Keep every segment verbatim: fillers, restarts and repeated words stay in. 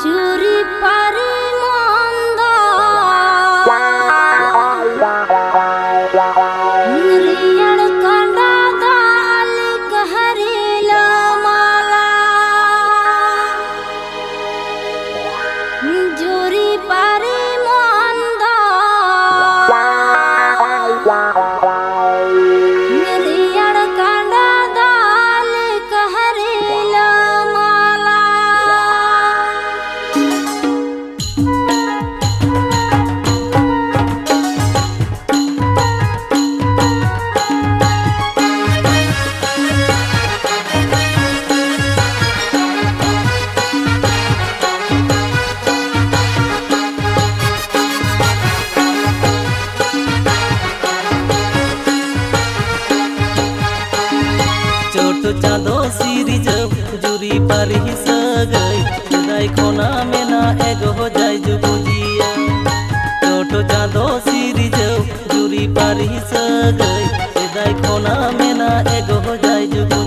चूरी पारी मंद रियल कंडा दाल कहरिल माला चूरी पारी मंद रियल कंडा दाल कहरिल माला चाँदो सीरी जब जुरी पारी सगई खुदाई कोना में ना एगो हो जाय जुगुजिया छोटो चाँदो सीरी जब जुरी पारी सगई खुदाई कोना में ना एगो हो जाय जुगुजिया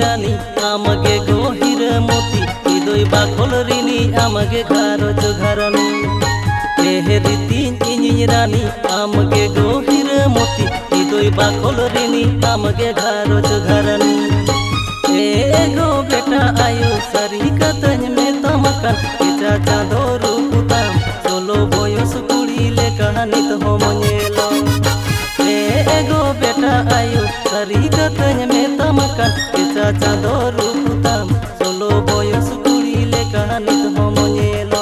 रानी आमगे गोहिर मोती इदोई बाखोल रिनी आमगे घारो जोघारानी एहे रीति इनी रानी आमगे गोहिर मोती इदोई बाखोल रिनी आमगे घारो जोघारानी ए गो बेटा आयो सारी कतन में तमकन इचा चाँदो रूप ताम सोलो बयस कुड़ी ले कहानी तो हो मनेलो ए गो बेटा आयो सारी कतन में तमकन चाँदो रूप ताम सोलो बयस कुड़ी ले कहानी तो हो मनेलो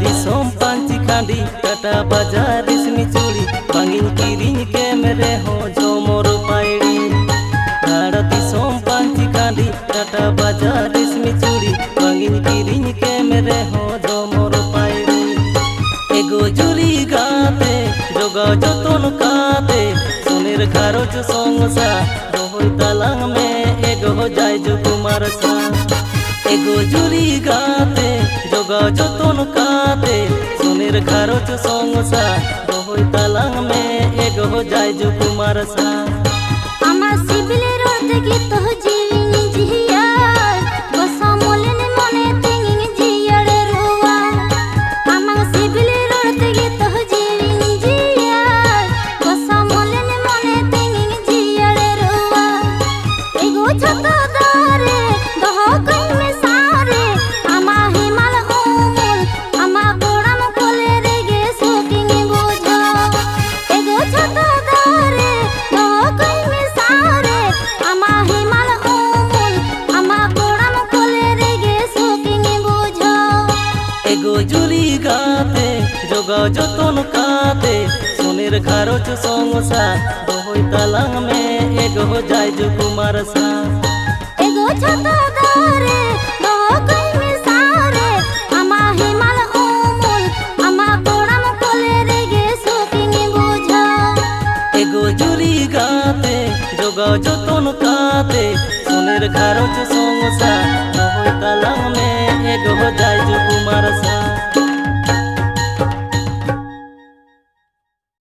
दिसोम पांची कांडी काटा बाजार रेशमी चूड़ी पांगिन किरिंग के मेरे हो जो मोरो पायड़ी धाड़ा दिसोम पांची कांडी काटा बाजार रेशमी चूड़ी पांगिन किरिंग के मेरे हो जो मोरो पायड़ी एगो जुरी गाते जोगा जतन काते सुनेर घरो जो संग सा दोहर दालांग में एगो जाय जो कुमार सा एगो जुरी गाते जोगा जतन काते सुनेर घरो जो संग सा दोहई तालांग में एगो हो जाय जो कुमार सा अमर सिबिले रोड गीत हो जीविनी जियार बसा मोलन मने तेंगिंग जियार रुवा अमर सिबिले रोड गीत हो जीविनी जियार बसा मोलन मने तेंगिंग जियार रुवा एगो छतो दारे दोहो कई में जोगाओ जतन काते सोनेर घरोच संसार दोहई तालांग में एगो हो जाय जो कुमार सा एगो छतो दारे जतन काते सोनेर घरोच संसार दोहई तालांग में एगो हो जाय जो कुमार सा।